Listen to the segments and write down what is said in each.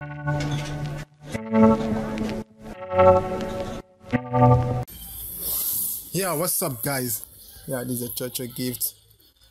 Yeah, what's up guys? Yeah, this is Ochoochogift.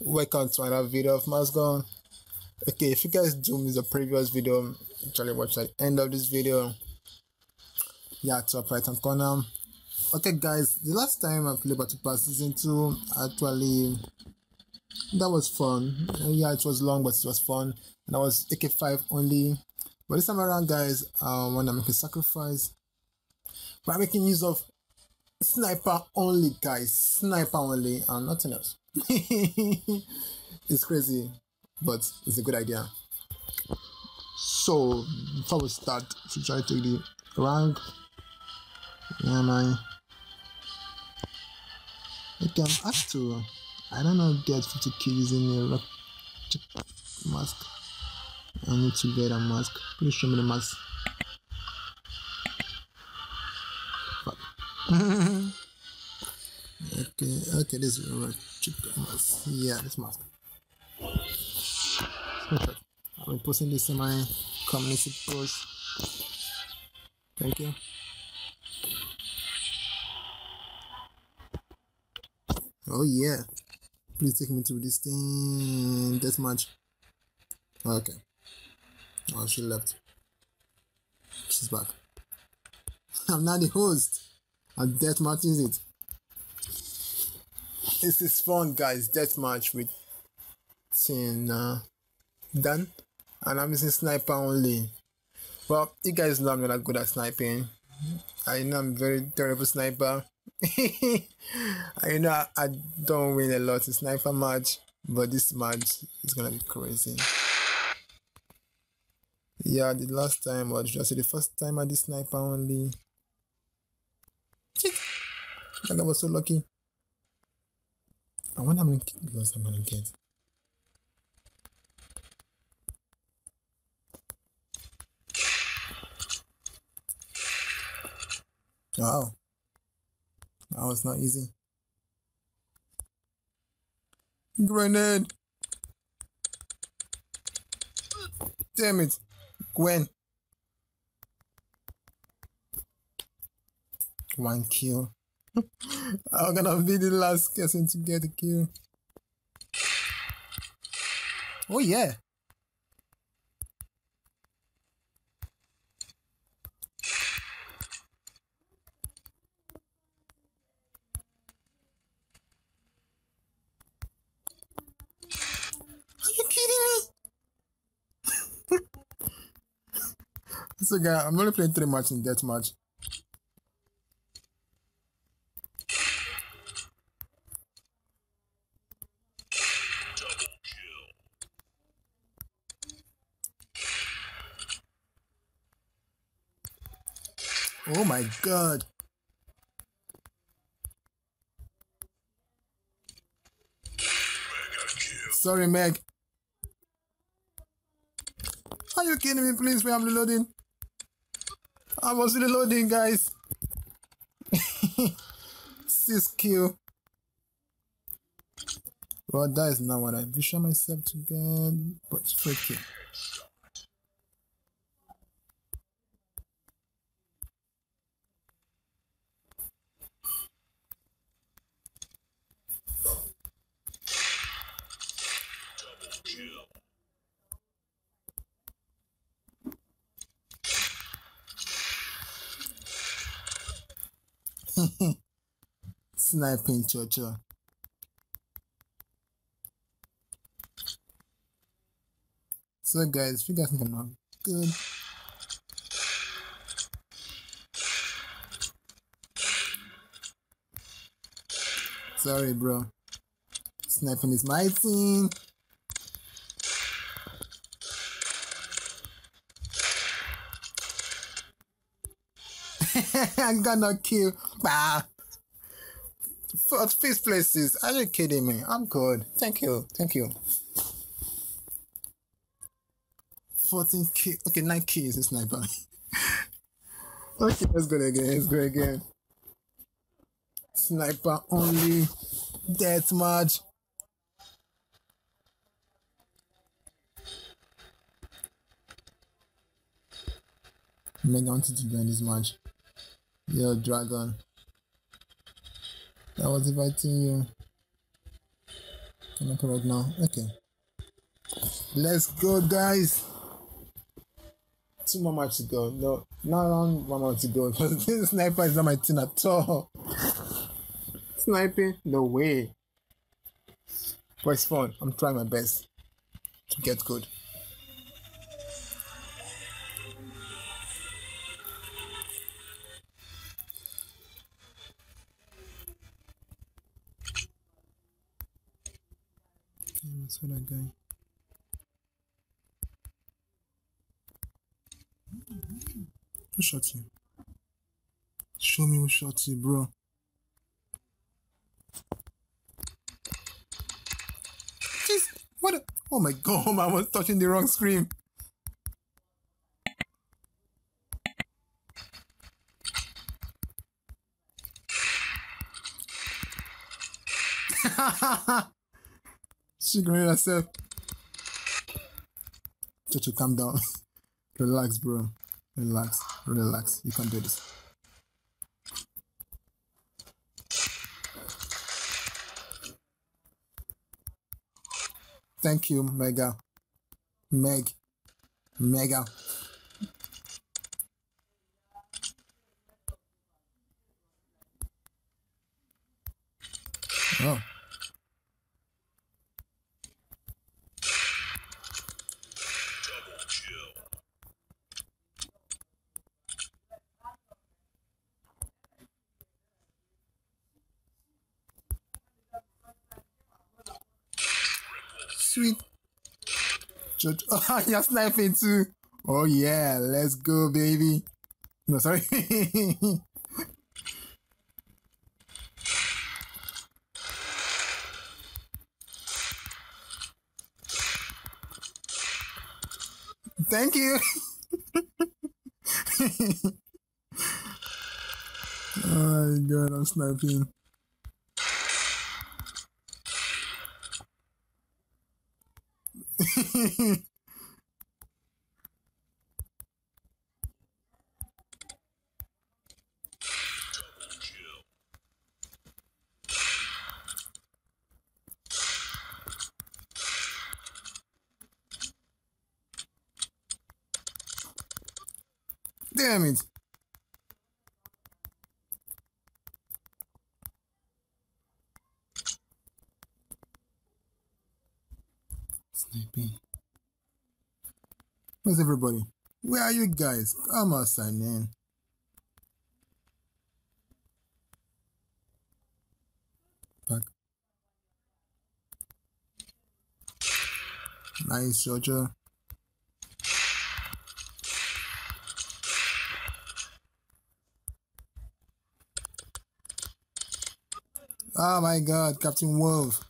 Welcome to another video of MaskGun. Okay, if you guys do miss the previous video, actually watch the end of this video. Yeah, top right hand corner. Okay guys, the last time I played Battle Pass Season 2, actually that was fun. Yeah, it was long but it was fun, and I was AK 5 only. But this time around guys, I want to make a sacrifice by making use of sniper only guys, sniper only and nothing else. It's crazy, but it's a good idea. So before we start, to try to take the rank. Yeah, man. Okay, I'm up to, I don't know, get 50 kills in a rock mask. I need to get a mask. Please show me the mask. Okay, this is a cheap mask. Yeah, this mask. Perfect. I've been posting this in my community post. Thank you. Oh yeah, please take me to this thing. That's much. Okay. Oh, she left. She's back. I'm not the host. And deathmatch is it. This is fun guys, deathmatch with Tin Dan, and I'm using sniper only. Well, you guys know I'm not good at sniping. I know I'm very terrible sniper. I know I don't win a lot in sniper match, but this match is gonna be crazy. Yeah, the last time, or just the first time I did sniper only. And I was so lucky. I wonder how many kills I'm gonna get. Wow. That was not easy. Grenade! Damn it! Gwen! One kill. I'm gonna be the last person to get a kill. Oh yeah. Are you kidding me? So guys, I'm only playing 3 matches in that match. Oh my god. Sorry Meg. Are you kidding me? Please, I'm reloading. I was reloading guys. 6 kills. Well, that is not what I envision myself to get, but freaking. Sniping Chocho. So guys, if you guys think I'm not good, sorry bro. Sniping is my thing. I'm gonna kill. Bah. For 5th places. Are you kidding me? I'm good. Thank you. Thank you. 14 kills. Okay, 9 kills is a sniper. Okay, let's go again. Let's go again. Sniper only. Deathmatch. Man, I wanted to join this match. Yo, Dragon. I was inviting you. Can I correct now? Okay. Let's go, guys. 2 more matches to go. No, not around 1 match to go. Because this sniper is not my team at all. Sniping? No way. But it's fun. I'm trying my best to get good. That's what I'm going. Who shot you? Show me who shot you, bro. Jeez, what? Oh my god, I was touching the wrong screen. She grenade herself. Chocho, calm down. Relax, bro. Relax. Relax. You can do this. Thank you, Mega. Mega. Oh. Sweet. Oh, you're sniping too. Oh yeah, let's go, baby. No, sorry. Thank you. Oh my god, I'm sniping. Damn it. Sniping. Where's everybody? Where are you guys? Come outside, man. Back. Nice, Georgia. Oh my god, Captain Wolf.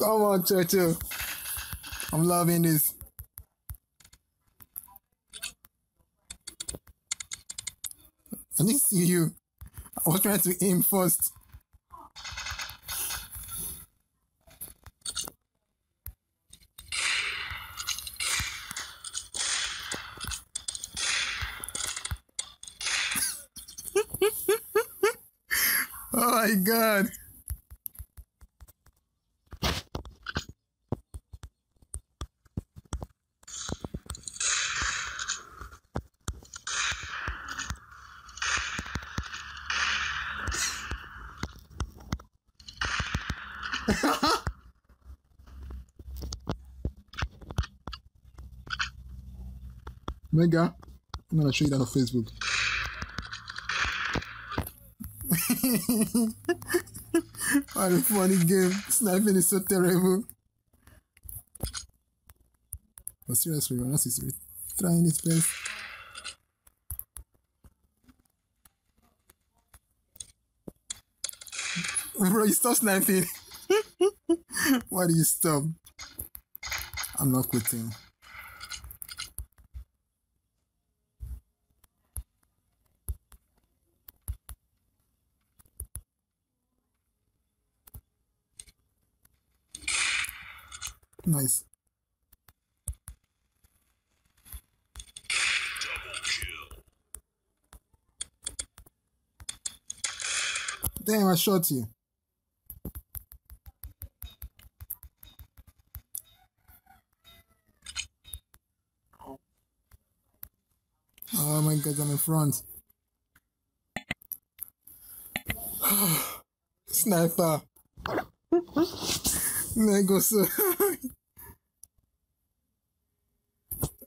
Come on, Churchill. I'm loving this. I didn't see you. I was trying to aim first. Oh my god. Mega, I'm gonna show you that on Facebook. What a funny game. Sniping is so terrible. But seriously, we're not trying this place. Bro, you stop sniping. Why do you stop? I'm not quitting. Nice. Double kill. Damn, I shot you. Oh my god, I'm in front. Sniper. Go so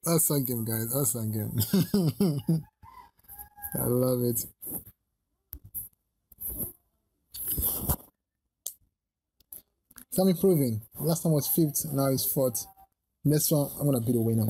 that's that game, guys. That's that game. I love it. So I'm improving. Last time was 5th, now it's 4th. Next one, I'm gonna be the winner.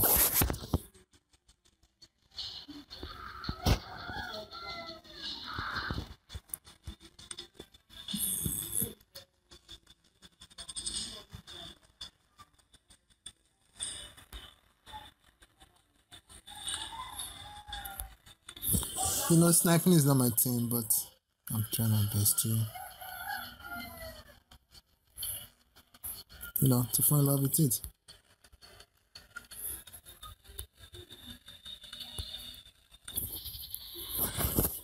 You know, sniping is not my thing, but I'm trying my best to, you know, to fall in love with it.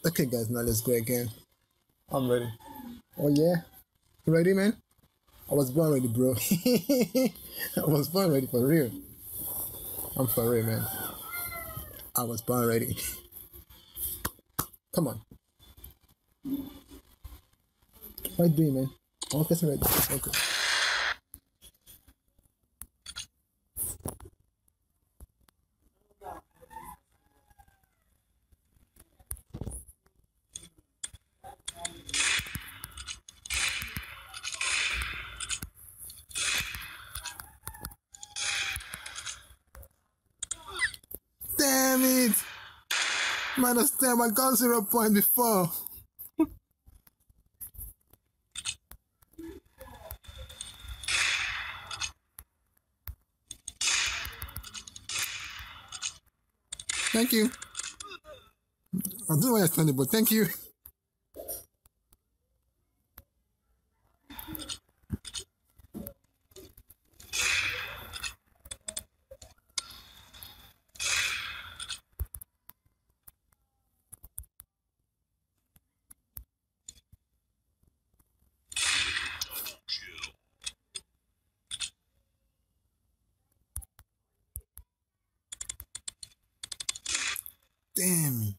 Okay, guys, now let's go again. I'm ready. Oh yeah, you ready, man? I was born ready, bro. I was born ready for real. I'm for real, man. I was born ready. Come on. What are you doing, man? I'm not pressing right there. Okay. Damn it! -10, I got 0 point before. Thank you. I don't know why I stand it, but thank you. Damn it.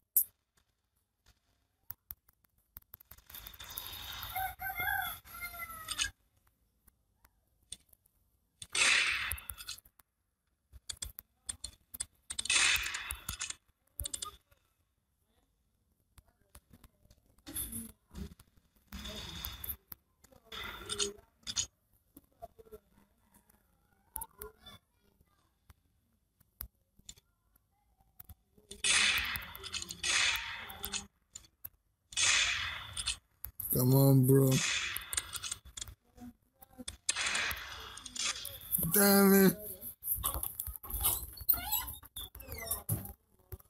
Come on, bro. Damn it.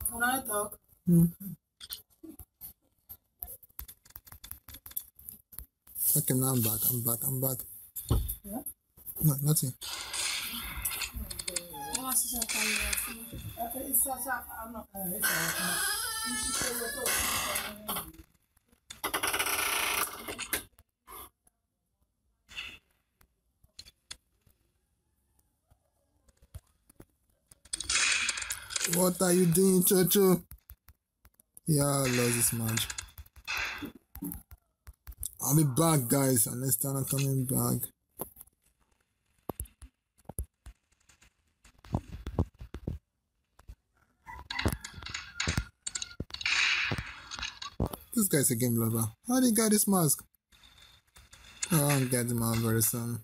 Can I talk? Okay, now I'm back. I'm back. Yeah? No, nothing. What are you doing, Chocho? Yeah, I lost this match. I'll be back, guys, unless they're not coming back. This guy's a game lover. How did he get this mask? Oh, I'll get him out very soon.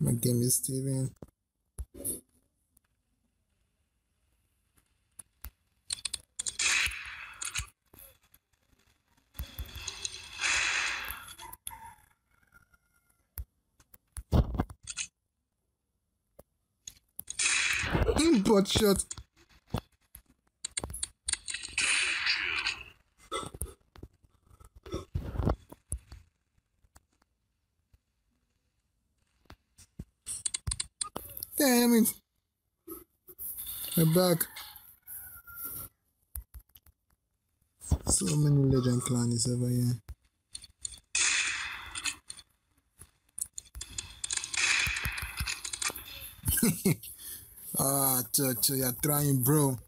My game is Steven. Butt shot. Damn it. I'm back. So many legend clans over here. Ah, Cho, you're trying, bro.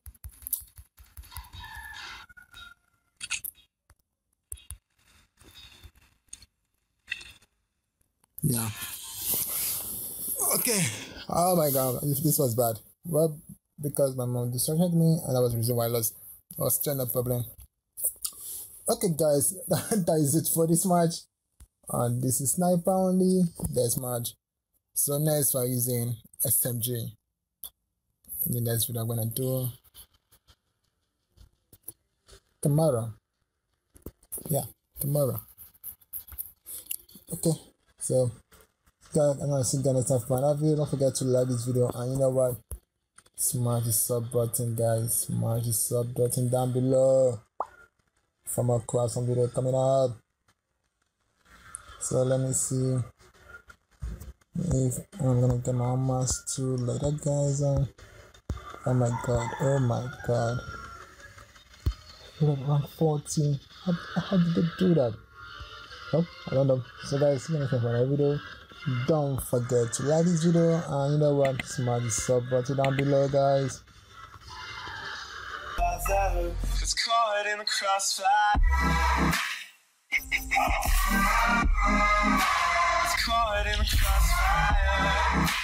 Yeah. Okay. Oh my god, this was bad. Well, because my mom distracted me, and that was the reason why I lost. I was trying to problem. Okay, guys, that is it for this match. And this is sniper only. This match. So next we're using SMG. In the next video I'm gonna do tomorrow. Yeah, tomorrow. Okay, so guys, I'm gonna see guys for another video. Don't forget to like this video, and you know what? Smash the sub button, guys. Smash the sub button down below for more crafting video coming up. So let me see if I'm gonna get my own mask too later, guys. Oh my god, oh my god. Around 14. How did they do that? Oh, I don't know. So guys, see you next time for another video. Don't forget to like this video, and you know what? Smash the sub button down below, guys. It's caught in the crossfire. It's caught in the crossfire.